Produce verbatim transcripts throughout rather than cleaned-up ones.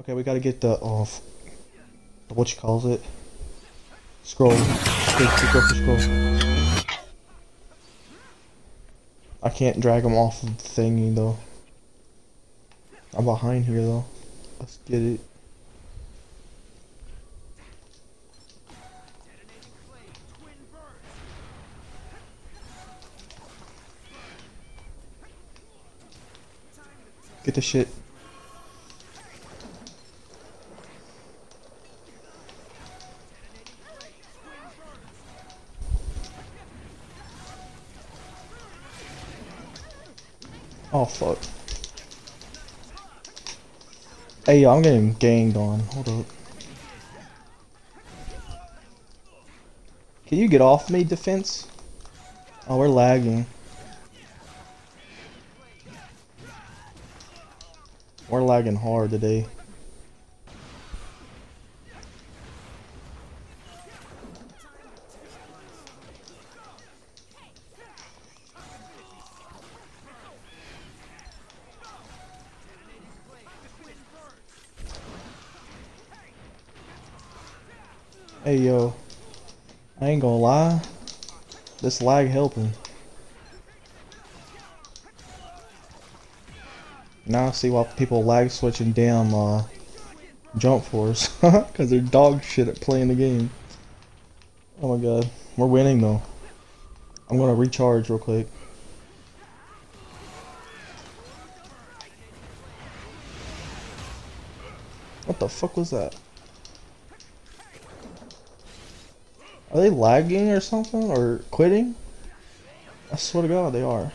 Okay, we gotta get the uh, what you calls it? Scroll. Pick up the scroll. I can't drag him off of the thingy though. I'm behind here though. Let's get it. Get the shit. Oh fuck. Hey, I'm getting ganged on. Hold up. Can you get off me, defense? Oh, we're lagging. We're lagging hard today. Hey yo, I ain't gonna lie, this lag helping. Now I see why people lag switching damn uh, Jump Force, because they're dog shit at playing the game. Oh my god, we're winning though. I'm gonna recharge real quick. What the fuck was that? Are they lagging or something, or quitting? I swear to God, they are.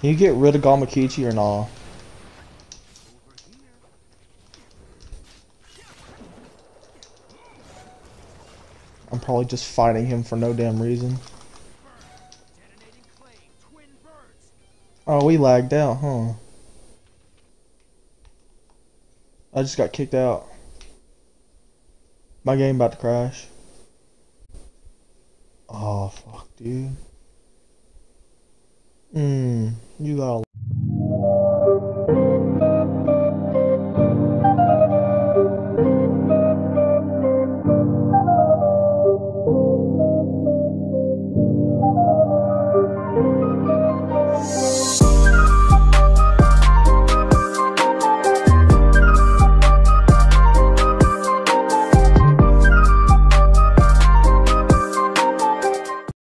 Can you get rid of Gamakichi or nah? I'm probably just fighting him for no damn reason. Oh, we lagged out, huh? I just got kicked out. My game about to crash. Oh fuck, dude. Mmm, you got a